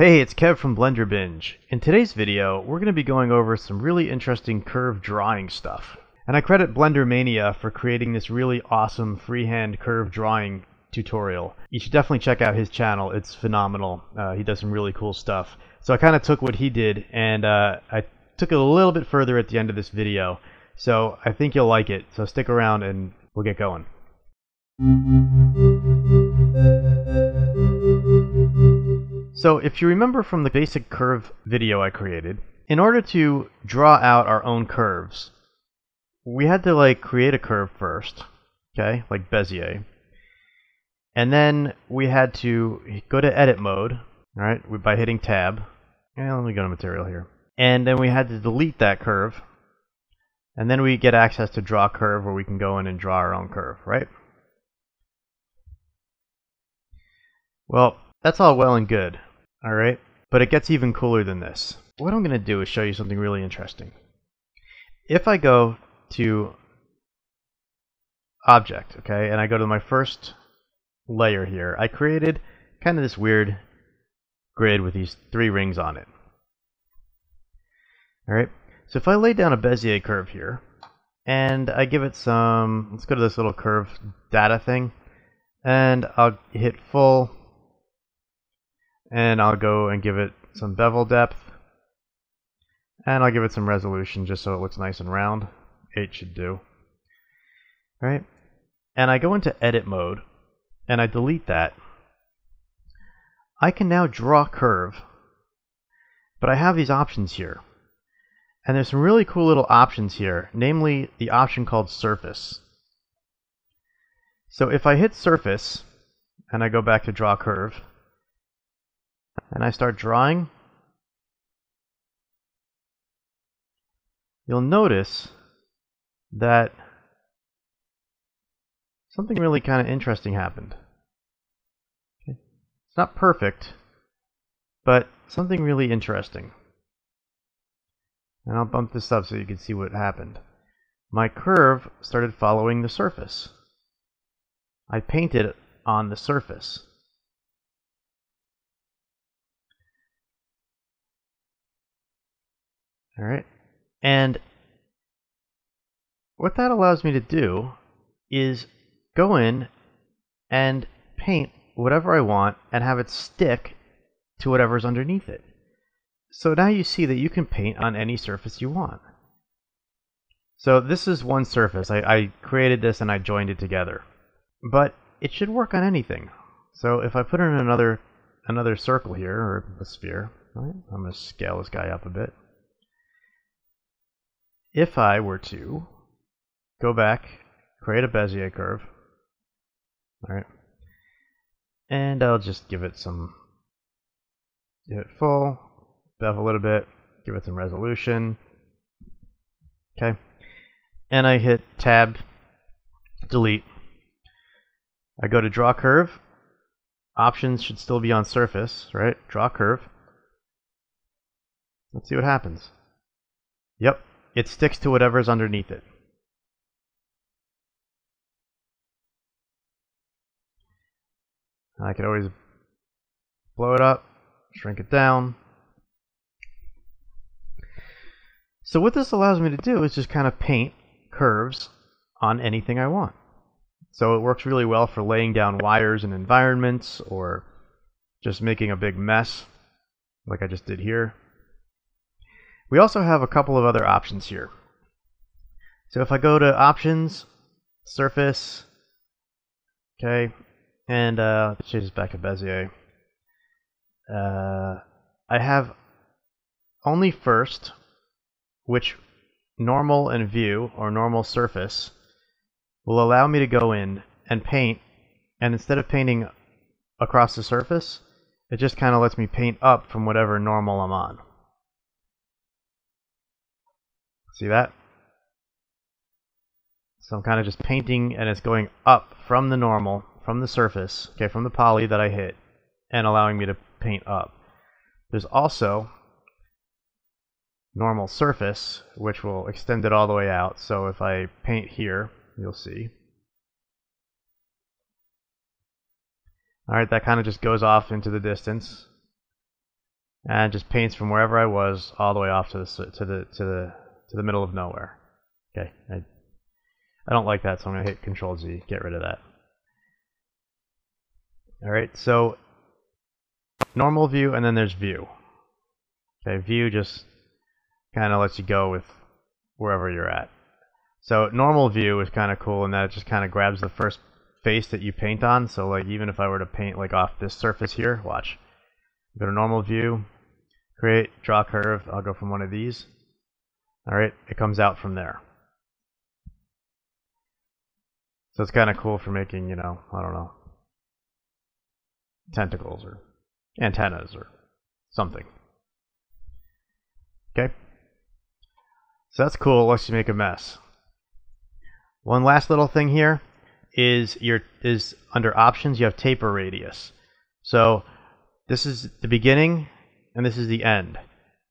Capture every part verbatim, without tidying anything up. Hey, it's Kev from Blender Binge. In today's video, we're going to be going over some really interesting curve drawing stuff. And I credit Blendermania for creating this really awesome freehand curve drawing tutorial. You should definitely check out his channel. It's phenomenal. Uh, he does some really cool stuff. So I kind of took what he did and uh, I took it a little bit further at the end of this video. So I think you'll like it. So stick around and we'll get going. So if you remember from the basic curve video I created, in order to draw out our own curves, we had to like create a curve first, okay, like Bezier. And then we had to go to edit mode, all right, by hitting tab. And let me go to material here. And then we had to delete that curve. And then we get access to draw curve where we can go in and draw our own curve, right? Well, that's all well and good. Alright, but it gets even cooler than this. What I'm going to do is show you something really interesting. If I go to Object, okay, and I go to my first layer here, I created kind of this weird grid with these three rings on it. Alright, so if I lay down a Bezier curve here, and I give it some, let's go to this little curve data thing, and I'll hit full, and I'll go and give it some bevel depth, and I'll give it some resolution just so it looks nice and round. eight should do. All right, and I go into edit mode and I delete that. I can now draw curve, but I have these options here, and there's some really cool little options here, namely the option called surface. So if I hit surface and I go back to draw curve and I start drawing, you'll notice that something really kind of interesting happened. Okay. It's not perfect, but something really interesting. And I'll bump this up so you can see what happened. My curve started following the surface. I painted it on the surface. All right, and what that allows me to do is go in and paint whatever I want and have it stick to whatever's underneath it. So now you see that you can paint on any surface you want. So this is one surface. I, I created this and I joined it together, but it should work on anything. So if I put in another another circle here, or a sphere, right? I'm going to scale this guy up a bit. If I were to go back, create a Bezier curve, all right, and I'll just give it some, give it full, bevel a little bit, give it some resolution, okay, and I hit tab, delete. I go to draw curve, options should still be on surface, right, draw curve, let's see what happens. Yep. It sticks to whatever's underneath it. I could always blow it up, shrink it down. So what this allows me to do is just kind of paint curves on anything I want. So it works really well for laying down wires and environments, or just making a big mess like I just did here. We also have a couple of other options here. So if I go to options, surface, okay, and uh, let's change this back to Bezier. Uh, I have only first, which normal and view, or normal surface, will allow me to go in and paint, and instead of painting across the surface, it just kind of lets me paint up from whatever normal I'm on. See that? So I'm kind of just painting, and it's going up from the normal, from the surface, okay, from the poly that I hit, and allowing me to paint up. There's also normal surface, which will extend it all the way out. So if I paint here, you'll see. All right, that kind of just goes off into the distance. and just paints from wherever I was all the way off to the to the to the to the middle of nowhere. Okay, I I don't like that, so I'm gonna hit Control Z, get rid of that. All right, so normal view, and then there's view. Okay, view just kind of lets you go with wherever you're at. So normal view is kind of cool in that it just kind of grabs the first face that you paint on. So like even if I were to paint like off this surface here, watch. Go to normal view, create, draw curve. I'll go from one of these. All right, it comes out from there. So it's kind of cool for making, you know, I don't know, tentacles or antennas or something. Okay. So that's cool, it lets you make a mess. One last little thing here is your is under options you have taper radius. So this is the beginning and this is the end.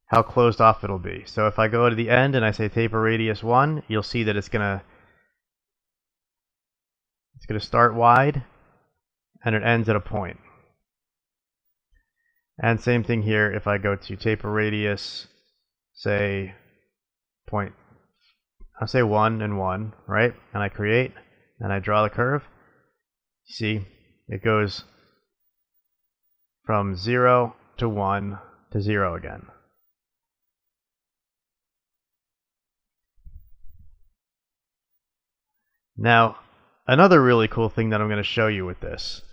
How closed off it'll be. So if I go to the end and I say taper radius one, you'll see that it's gonna it's gonna start wide and it ends at a point. And same thing here, if I go to taper radius, say point, I'll say one and one, right? And I create and I draw the curve. See, it goes from zero to one to zero again. Now, another really cool thing that I'm going to show you with this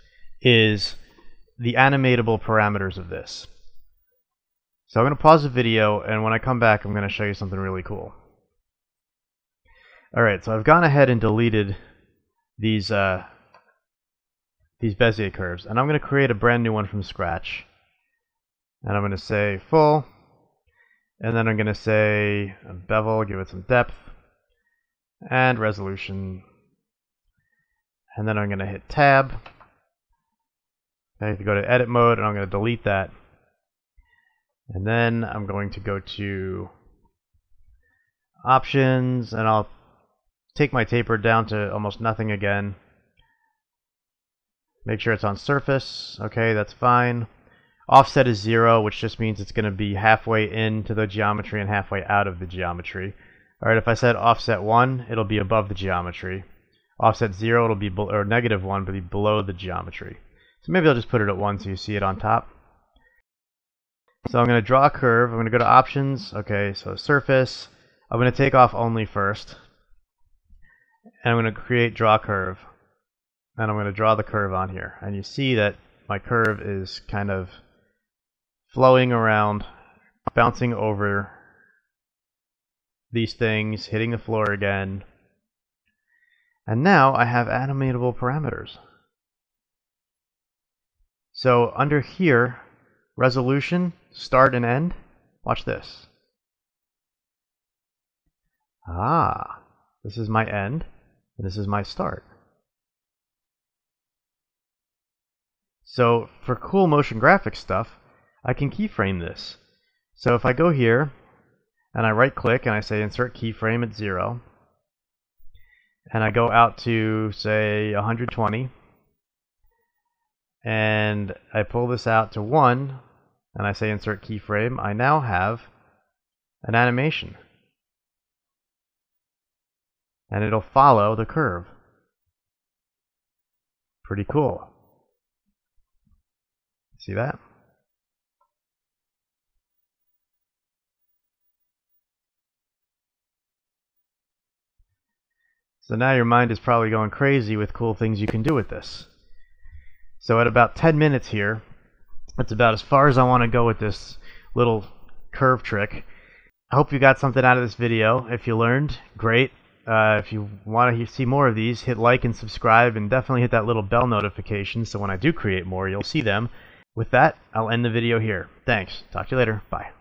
is the animatable parameters of this. So I'm going to pause the video, and when I come back I'm going to show you something really cool. Alright, so I've gone ahead and deleted these uh, these Bezier curves, and I'm going to create a brand new one from scratch. And I'm going to say full, and then I'm going to say bevel, give it some depth, and resolution. And then I'm going to hit tab. I have to go to edit mode, and I'm going to delete that. And then I'm going to go to options, and I'll take my taper down to almost nothing again. Make sure it's on surface. Okay, that's fine. Offset is zero, which just means it's going to be halfway into the geometry and halfway out of the geometry. All right, if I said offset one, it'll be above the geometry. Offset zero, it'll be or negative one, but be below the geometry. So maybe I'll just put it at one so you see it on top. So I'm going to draw a curve, I'm going to go to options, okay, so surface, I'm going to take off only first, and I'm going to create draw curve, and I'm going to draw the curve on here, and you see that my curve is kind of flowing around, bouncing over these things, hitting the floor again, and now I have animatable parameters. So under here, resolution, start and end. Watch this. Ah, this is my end, and this is my start. So for cool motion graphics stuff, I can keyframe this. So if I go here, and I right click, and I say insert keyframe at zero, and I go out to, say, one hundred twenty, and I pull this out to one, and I say insert keyframe, I now have an animation. And it'll follow the curve. Pretty cool. See that? So now your mind is probably going crazy with cool things you can do with this. So at about ten minutes here, that's about as far as I want to go with this little curve trick. I hope you got something out of this video. If you learned, great. Uh, if you want to see more of these, hit like and subscribe, and definitely hit that little bell notification so when I do create more, you'll see them. With that, I'll end the video here. Thanks. Talk to you later. Bye.